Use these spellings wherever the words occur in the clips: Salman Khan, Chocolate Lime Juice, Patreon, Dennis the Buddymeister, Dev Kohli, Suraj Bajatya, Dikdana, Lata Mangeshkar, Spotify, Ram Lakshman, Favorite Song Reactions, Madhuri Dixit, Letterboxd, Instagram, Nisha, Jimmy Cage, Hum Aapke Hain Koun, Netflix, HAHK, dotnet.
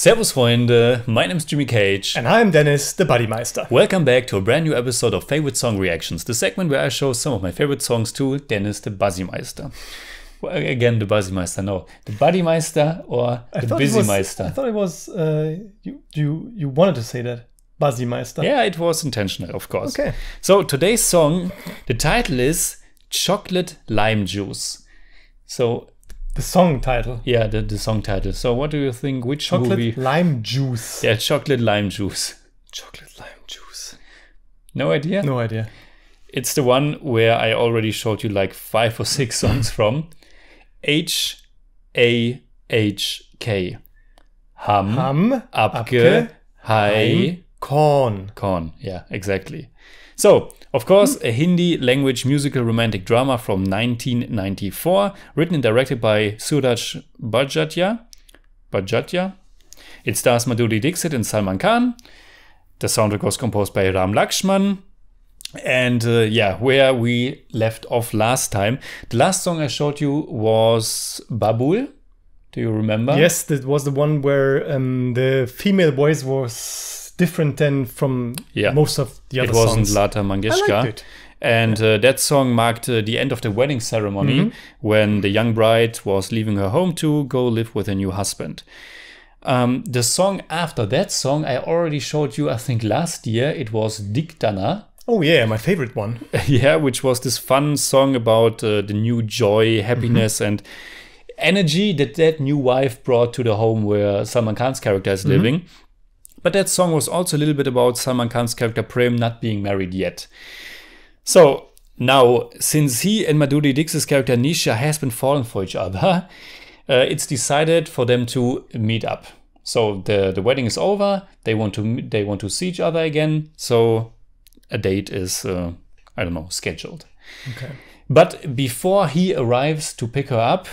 Servus Freunde, my name's Jimmy Cage. And I'm Dennis the Buddymeister. Welcome back to a brand new episode of Favorite Song Reactions, the segment where I show some of my favorite songs to Dennis the Buddymeister. Well, again, the Buddymeister, no. The Buddymeister or the Busymeister. I thought it was, you wanted to say that. Buddymeister. Yeah, it was intentional, of course. Okay. So today's song, the title is Chocolate Lime Juice. So... the song title. Yeah, the song title. So what do you think? Which movie? Chocolate Lime Juice. Yeah, Chocolate Lime Juice. Chocolate Lime Juice. No idea? No idea. It's the one where I already showed you like 5 or 6 songs from. H-A-H-K. Hum Aapke Hain Koun. Koun, yeah, exactly. So, of course, a Hindi-language musical romantic drama from 1994, written and directed by Suraj Bajatya. It stars Madhuri Dixit and Salman Khan. The soundtrack was composed by Ram Lakshman. And yeah, where we left off last time. The last song I showed you was Babul. Do you remember? Yes, that was the one where the female voice was... different than from most of the other songs. It wasn't Lata Mangeshkar. I liked it. And that song marked the end of the wedding ceremony when the young bride was leaving her home to go live with her new husband. The song after that song I already showed you, I think last year, it was Dikdana. Oh yeah, my favorite one. Yeah, which was this fun song about the new joy, happiness and energy that that new wife brought to the home where Salman Khan's character is living. But that song was also a little bit about Salman Khan's character Prem not being married yet. So now, since he and Madhuri Dixit's character Nisha has been falling for each other, it's decided for them to meet up. So the wedding is over. They want to see each other again. So a date is I don't know, scheduled. Okay. But before he arrives to pick her up,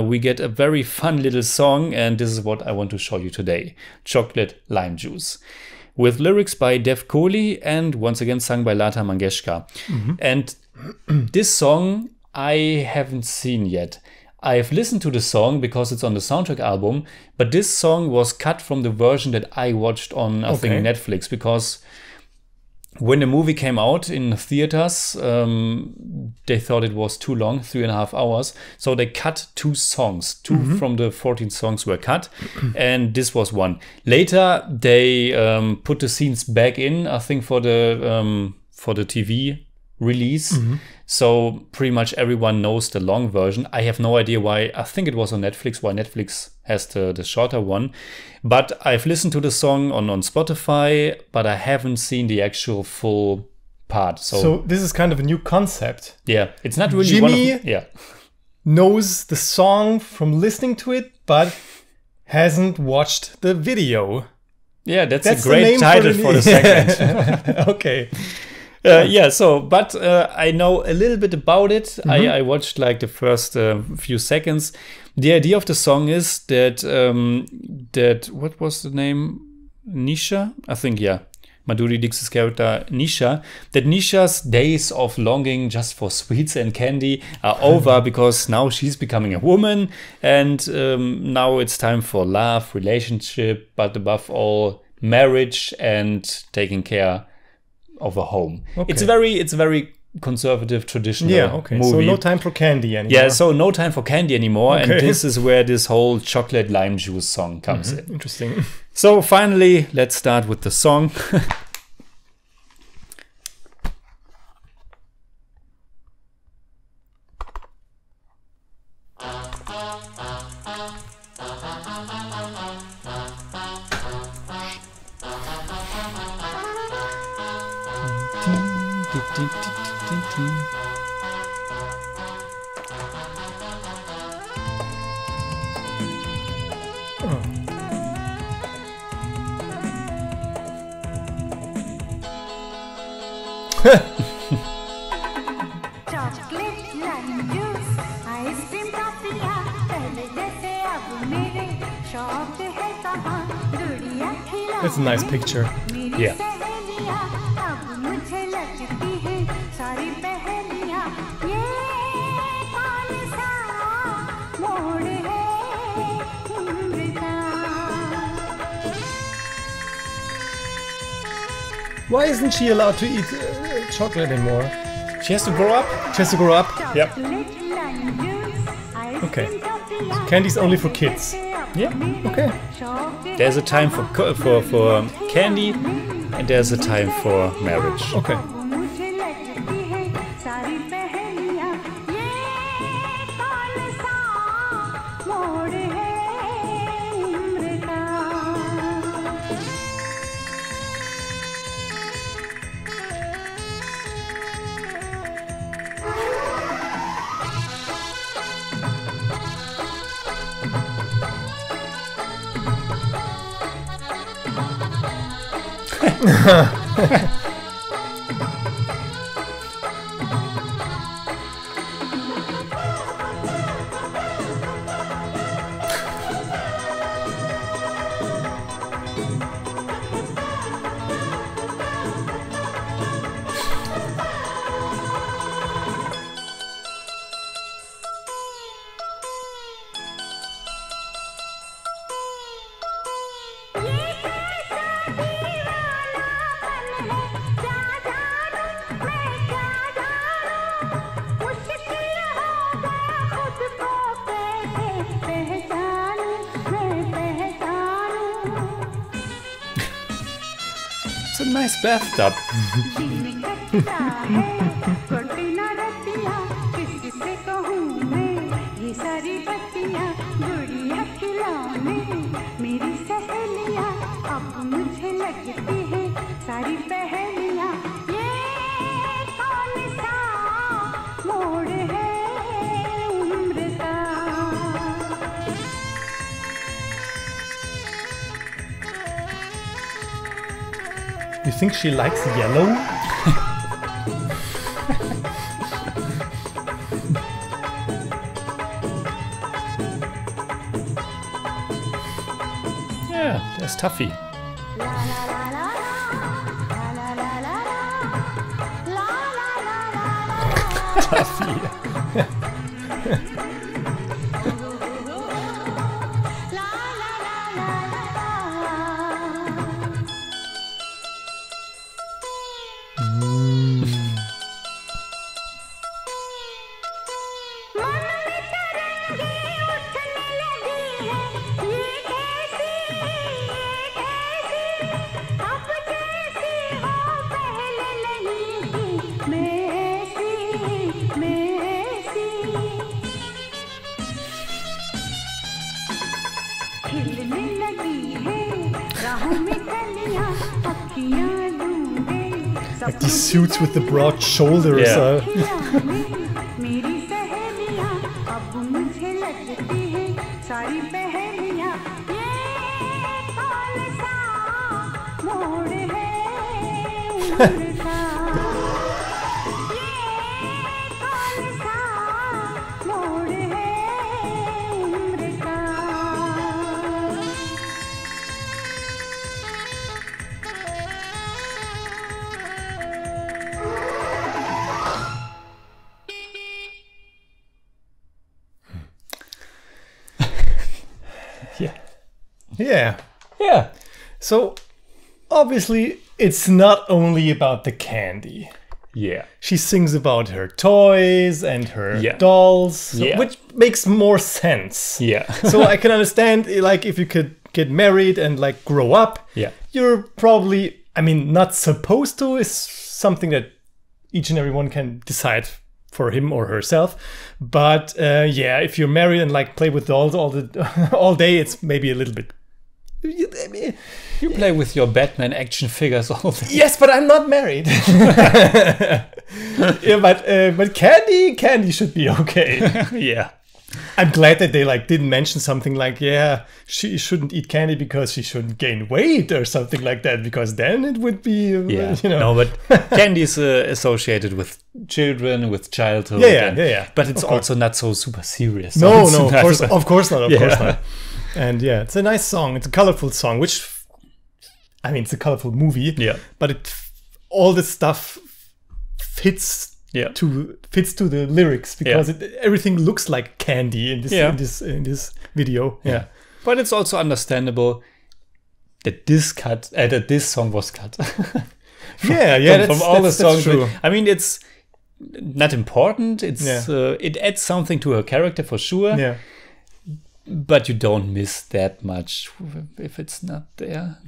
we get a very fun little song, and this is what I want to show you today. Chocolate Lime Juice. With lyrics by Dev Kohli and once again sung by Lata Mangeshkar. And this song I haven't seen yet. I've listened to the song because it's on the soundtrack album, but this song was cut from the version that I watched on, I think, Netflix, because... when the movie came out in theaters, they thought it was too long, 3.5 hours. So they cut 2 songs. 2 from the 14 songs were cut. And this was one. Later, they put the scenes back in, I think, for the TV release. So pretty much everyone knows the long version. I have no idea why. I think it was on Netflix, why Netflix has the shorter one. But I've listened to the song on Spotify, but I haven't seen the actual full part. So this is kind of a new concept. Yeah, it's not really Jimmy knows the song from listening to it, but hasn't watched the video. Yeah, that's a great title for the segment. Okay. Yeah, so, but I know a little bit about it. I watched like the first few seconds. The idea of the song is that, what was the name? Nisha? I think, yeah. Madhuri Dixit's character Nisha. That Nisha's days of longing just for sweets and candy are over because now she's becoming a woman. And now it's time for love, relationship, but above all, marriage and taking care of a home. It's a very conservative, traditional movie. So no time for candy anymore. Yeah, so no time for candy anymore. And this is where this whole Chocolate Lime Juice song comes in. Interesting. So finally, let's start with the song. That's a nice picture. Yeah. Why isn't she allowed to eat chocolate anymore? She has to grow up? She has to grow up? Yep. Okay. So candy's only for kids. Yeah, okay. There's a time for candy and there's a time for marriage. Okay. It's a nice bathtub. You think she likes yellow? Yeah, that's Tuffy. Tuffy. Like these suits with the broad shoulders. Yeah. Yeah. Yeah. So obviously it's not only about the candy. Yeah. She sings about her toys and her dolls, so, which makes more sense. Yeah. So I can understand, like, if you could get married and like grow up, you're probably, I mean, not supposed to is something that each and everyone can decide for him or herself, but yeah, if you're married and like play with dolls all day, it's maybe a little bit. You play with your Batman action figures all day. Yes, but I'm not married. Yeah, but candy should be okay. Yeah, I'm glad that they like didn't mention something like, yeah, she shouldn't eat candy because she shouldn't gain weight or something like that, because then it would be you know. No, but candy is associated with children, with childhood. Yeah. But it's also not so super serious. No, so no, of course not. And yeah, it's a nice song. It's a colorful song, which, I mean, it's a colorful movie. Yeah, but it all this stuff fits. Yeah, fits to the lyrics, because everything looks like candy in this in this video. Yeah. But it's also understandable that this song was cut. from all the songs. I mean, it's not important. It's it adds something to her character for sure. Yeah. But you don't miss that much if it's not there.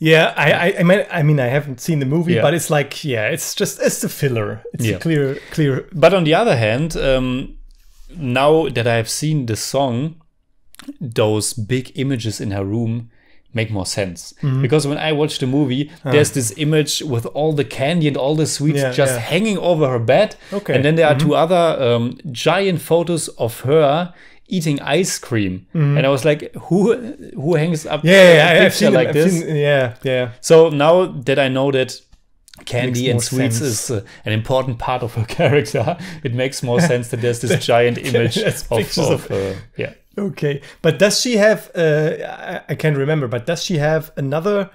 Yeah, I mean, I haven't seen the movie, but it's like, it's just, it's the filler. It's clear. But on the other hand, now that I've seen the song, those big images in her room make more sense. Because when I watch the movie, there's this image with all the candy and all the sweets just hanging over her bed. Okay. And then there are two other giant photos of her eating ice cream, and I was like, who hangs up a picture like this? So now that I know that candy and sweets is an important part of her character, it makes more sense that there's this giant image of Okay, but does she have? I can't remember, but does she have another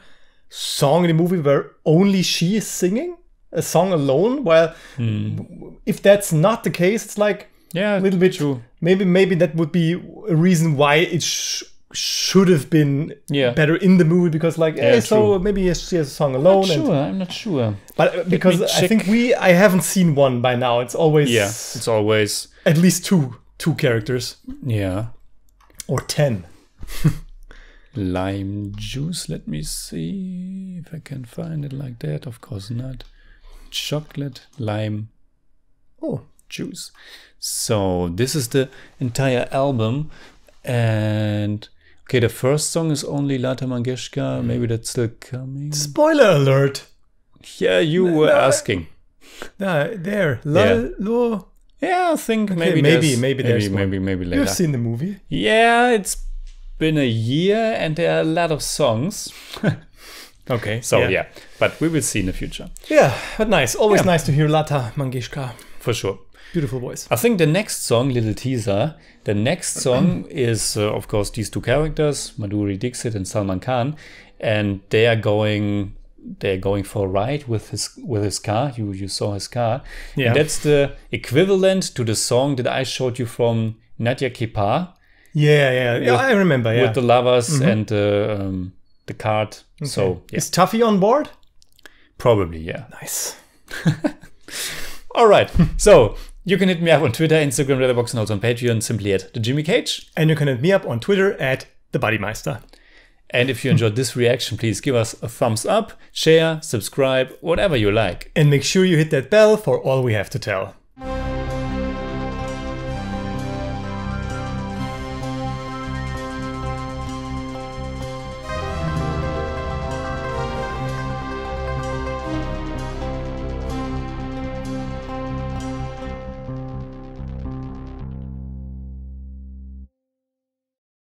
song in the movie where only she is singing a song alone? Well, if that's not the case, it's like. Yeah, a little bit true. Maybe that would be a reason why it should have been better in the movie, because like, so maybe she has a song alone. I'm not sure. But because I think I haven't seen one by now. It's always it's always at least two characters. Yeah, or 10. Lime Juice. Let me see if I can find it like that. Of course not. Chocolate Lime. Oh. Juice. So this is the entire album, and okay, the first song is only Lata Mangeshkar. Maybe that's still coming. Spoiler alert. Yeah, you were asking. I think maybe later. You've seen the movie. Yeah, it's been a year and there are a lot of songs. Okay. So yeah, but we will see in the future. Yeah, but nice. Always nice to hear Lata Mangeshkar. For sure. Beautiful voice. I think the next song, little teaser, the next song is, of course, these two characters, Madhuri Dixit and Salman Khan, and they're going for a ride with his car. You saw his car. Yeah. And that's the equivalent to the song that I showed you from Nadia Kepa. Yeah, I remember. Yeah. With the lovers and the cart. Okay. So yeah. Is Tuffy on board? Probably, yeah. Nice. All right, so you can hit me up on Twitter, Instagram, Letterboxd, and also on Patreon, simply at @TheJimmyCage. And you can hit me up on Twitter at @TheBuddymeister. And if you enjoyed this reaction, please give us a thumbs up, share, subscribe, whatever you like. And make sure you hit that bell for all we have to tell.